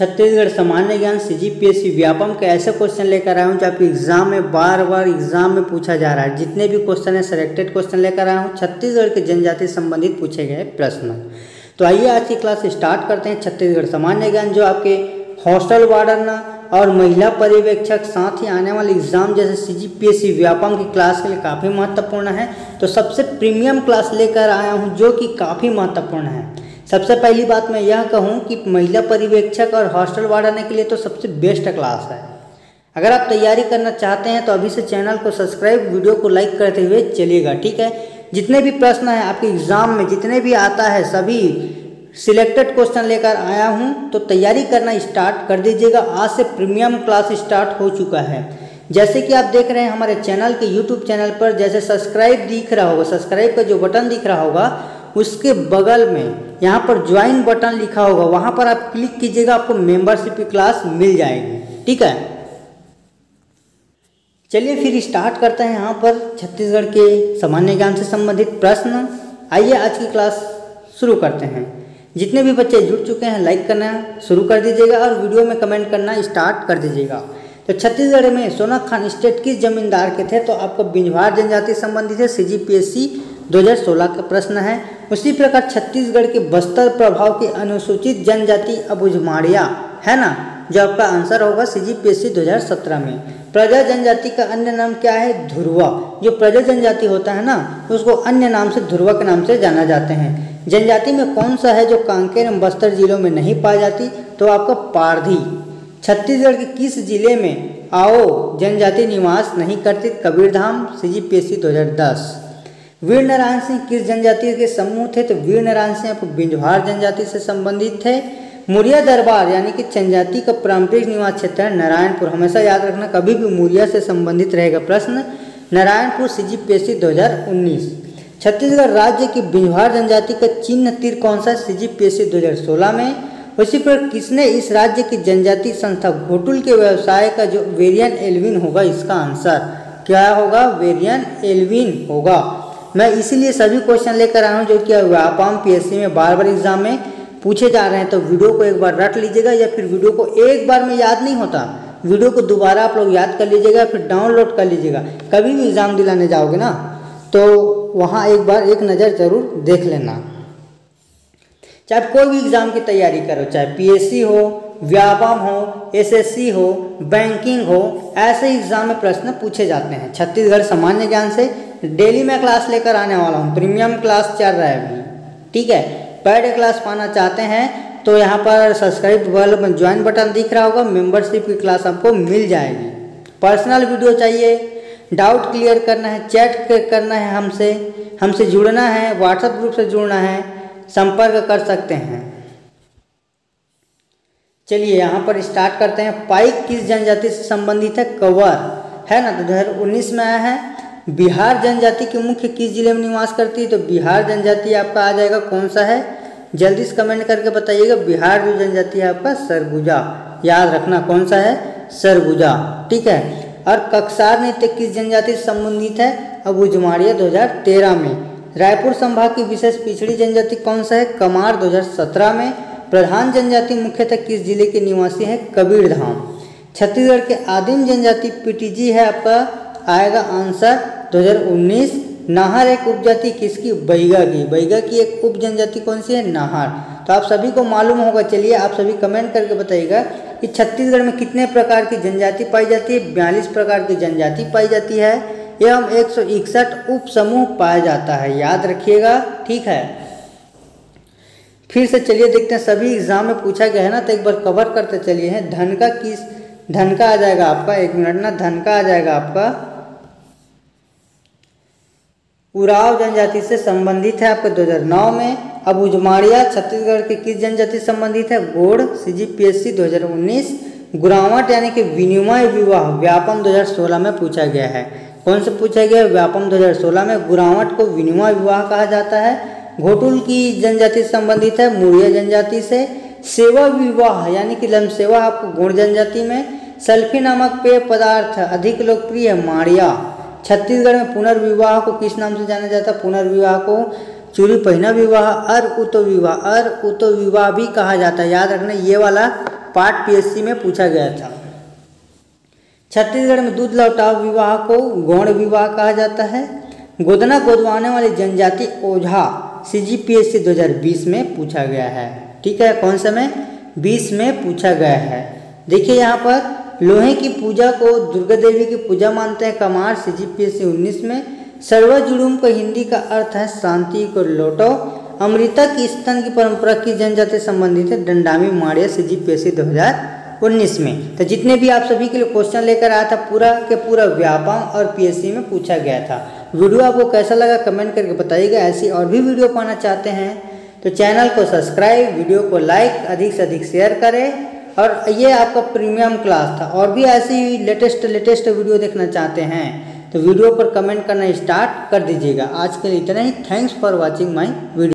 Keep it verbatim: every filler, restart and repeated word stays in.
छत्तीसगढ़ सामान्य ज्ञान C G P S C Vyapam का ऐसा क्वेश्चन लेकर आया हूँ जो आपके एग्जाम में बार बार एग्जाम में पूछा जा रहा है। जितने भी क्वेश्चन है सेलेक्टेड क्वेश्चन लेकर आया हूँ छत्तीसगढ़ के जनजाति संबंधित पूछे गए प्रश्न। तो आइए आज की क्लास स्टार्ट करते हैं। छत्तीसगढ़ सामान्य ज्ञान जो आपके हॉस्टल वार्डन और महिला पर्यवेक्षक साथ ही आने वाले एग्जाम जैसे C G P S C Vyapam की क्लास के लिए काफ़ी महत्वपूर्ण है। तो सबसे प्रीमियम क्लास लेकर आया हूँ जो कि काफ़ी महत्वपूर्ण है। सबसे पहली बात मैं यह कहूँ कि महिला पर्यवेक्षक और हॉस्टल वार्डन के लिए तो सबसे बेस्ट क्लास है। अगर आप तैयारी करना चाहते हैं तो अभी से चैनल को सब्सक्राइब, वीडियो को लाइक करते हुए चलिएगा, ठीक है। जितने भी प्रश्न हैं आपके एग्ज़ाम में, जितने भी आता है, सभी सिलेक्टेड क्वेश्चन लेकर आया हूँ, तो तैयारी करना स्टार्ट कर दीजिएगा। आज से प्रीमियम क्लास स्टार्ट हो चुका है। जैसे कि आप देख रहे हैं हमारे चैनल के यूट्यूब चैनल पर, जैसे सब्सक्राइब दिख रहा होगा, सब्सक्राइब का जो बटन दिख रहा होगा उसके बगल में यहाँ पर ज्वाइन बटन लिखा होगा, वहाँ पर आप क्लिक कीजिएगा, आपको मेंबरशिप की क्लास मिल जाएगी, ठीक है। चलिए फिर स्टार्ट करते हैं यहाँ पर छत्तीसगढ़ के सामान्य ज्ञान से संबंधित प्रश्न। आइए आज की क्लास शुरू करते हैं। जितने भी बच्चे जुड़ चुके हैं लाइक करना शुरू कर दीजिएगा और वीडियो में कमेंट करना स्टार्ट कर दीजिएगा। तो छत्तीसगढ़ में सोना खान स्टेट किस जमींदार के थे? तो आपका बिंझवार जनजाति संबंधित है, सी जी पी एस सी दो हज़ार सोलह का प्रश्न है। उसी प्रकार छत्तीसगढ़ के बस्तर प्रभाव की अनुसूचित जनजाति अबूझमाड़िया है ना, जो आपका आंसर होगा सी जी पी एस सी दो हज़ार सत्रह में। प्रजा जनजाति का अन्य नाम क्या है? ध्रुआ। जो प्रजा जनजाति होता है ना, उसको अन्य नाम से ध्रुआ के नाम से जाना जाते हैं। जनजाति में कौन सा है जो कांकेर एवं बस्तर जिलों में नहीं पाई जाती? तो आपका पारधी। छत्तीसगढ़ के किस जिले में आओ जनजाति निवास नहीं करती? Kabirdham, C G P S C दो हज़ार दस। वीर नारायण सिंह किस जनजाति के समूह थे? तो वीर नारायण सिंह आपको बिंझवार जनजाति से संबंधित थे। मुरिया दरबार यानी कि जनजाति का पारंपरिक निवास क्षेत्र है नारायणपुर। हमेशा याद रखना, कभी भी मुरिया से संबंधित रहेगा प्रश्न। Narayanpur, C G P S C दो हज़ार उन्नीस। छत्तीसगढ़ राज्य की बिंझवार जनजाति का चिन्ह तीर कौन सा? सी जी पी एस सी दो हज़ार सोलह में। उसी पर किसने इस राज्य की जनजाति संस्था घोटुल के व्यवसाय का जो वेरियन एल्विन होगा, इसका आंसर क्या होगा? वेरियन एल्विन होगा। मैं इसीलिए सभी क्वेश्चन लेकर आया हूँ जो कि व्यापम पीएससी में बार बार एग्जाम में पूछे जा रहे हैं। तो वीडियो को एक बार रट लीजिएगा, या फिर वीडियो को एक बार में याद नहीं होता, वीडियो को दोबारा आप लोग याद कर लीजिएगा, फिर डाउनलोड कर लीजिएगा। कभी भी एग्ज़ाम दिलाने जाओगे ना तो वहाँ एक बार एक नज़र जरूर देख लेना। चाहे कोई भी एग्ज़ाम की तैयारी करो, चाहे पीएससी हो, व्यापम हो, एसएससी हो, बैंकिंग हो, ऐसे एग्ज़ाम में प्रश्न पूछे जाते हैं। छत्तीसगढ़ सामान्य ज्ञान से डेली मैं क्लास लेकर आने वाला हूँ। प्रीमियम क्लास चल रहा है अभी, ठीक है। पेड क्लास पाना चाहते हैं तो यहाँ पर सब्सक्राइब वाले में ज्वाइन बटन दिख रहा होगा, मेंबरशिप की क्लास आपको मिल जाएगी। पर्सनल वीडियो चाहिए, डाउट क्लियर करना है, चैट करना है, हमसे हमसे जुड़ना है, व्हाट्सएप ग्रुप से जुड़ना है, संपर्क कर सकते हैं। चलिए यहाँ पर स्टार्ट करते हैं। पाइक किस जनजाति से संबंधित है? कवर है ना, दो हज़ार उन्नीस में आया है। बिहार जनजाति के मुख्य किस जिले में निवास करती है? तो बिहार जनजाति आपका आ जाएगा, कौन सा है जल्दी से कमेंट करके बताइएगा। बिहार जो जनजाति है आपका सरगुजा, याद रखना, कौन सा है? सरगुजा, ठीक है। और कक्षार नृत्य किस जनजाति से संबंधित है? अबूझमाड़िया दो हज़ार तेरह में। रायपुर संभाग की विशेष पिछड़ी जनजाति कौन सा है? कमार दो हज़ार सत्रह में। प्रधान जनजाति मुख्यतः किस जिले के निवासी है? कबीरधाम। छत्तीसगढ़ के आदिम जनजाति पीटीजी है आपका, आएगा आंसर दो हज़ार उन्नीस। नाहर एक उपजाति किसकी? बैगा की। बैगा की एक उप जनजाति कौन सी है? नाहर। तो आप सभी को मालूम होगा। चलिए आप सभी कमेंट करके बताइएगा कि छत्तीसगढ़ में कितने प्रकार की जनजाति पाई जाती है? बयालीस प्रकार की जनजाति पाई जाती है एवं एक सौ इकसठ उप समूह पाया जाता है, याद रखिएगा, ठीक है। फिर से चलिए देखते हैं, सभी एग्जाम में पूछा गया है ना, तो एक बार कवर करते चलिए हैं। धन का किस धन का आ जाएगा आपका, एक मिनट ना, धन का आ जाएगा आपका उराव जनजाति से संबंधित है आपका दो हज़ार नौ में। अबूझमाड़िया छत्तीसगढ़ के किस जनजाति से संबंधित है? गोड, सी जी पी एस सी दो हज़ार उन्नीस। गुरावट यानी कि विनिमय विवाह व्यापम दो हज़ार सोलह में पूछा गया है। कौन से पूछा गया? व्यापम दो हज़ार सोलह में। गुरावट को विनिमय विवाह कहा जाता है। घोटुल की जनजाति से संबंधित है, मुरिया जनजाति से। सेवा विवाह यानी कि लम्बसेवा आपको गोड जनजाति में। सल्फी नामक पेय पदार्थ अधिक लोकप्रिय है, मारिया। छत्तीसगढ़ में पुनर्विवाह को किस नाम से जाना जाता है? पुनर्विवाह को चूरी पहना विवाह और उतो विवाह और उतो विवाह भी कहा जाता है, याद रखना। ये वाला पार्ट पीएससी में पूछा गया था। छत्तीसगढ़ में दूध लवटाव विवाह को गौड़ विवाह कहा जाता है। गोदना गोदवाने वाले जनजाति ओझा सी जी पी एस सी दो हज़ार बीस में पूछा गया है। ठीक है, कौन सा में? बीस में पूछा गया है। देखिए यहाँ पर लोहे की पूजा को दुर्गा देवी की पूजा मानते हैं Kamar, C G P S C उन्नीस में। सर्वजुड़ुम का हिंदी का अर्थ है शांति को लौटो। अमृता की स्तन की परंपरा की जनजाति संबंधित है Dandami Maria, C G P S C दो हज़ार उन्नीस में। तो जितने भी आप सभी के लिए क्वेश्चन लेकर आया था पूरा के पूरा व्यापम और पीएससी में पूछा गया था। वीडियो आपको कैसा लगा कमेंट करके बताइएगा। ऐसी और भी वीडियो पाना चाहते हैं तो चैनल को सब्सक्राइब, वीडियो को लाइक, अधिक से अधिक शेयर करें। और ये आपका प्रीमियम क्लास था। और भी ऐसी लेटेस्ट लेटेस्ट वीडियो देखना चाहते हैं तो वीडियो पर कमेंट करना स्टार्ट कर दीजिएगा। आज के लिए इतना ही। Thanks for watching my video.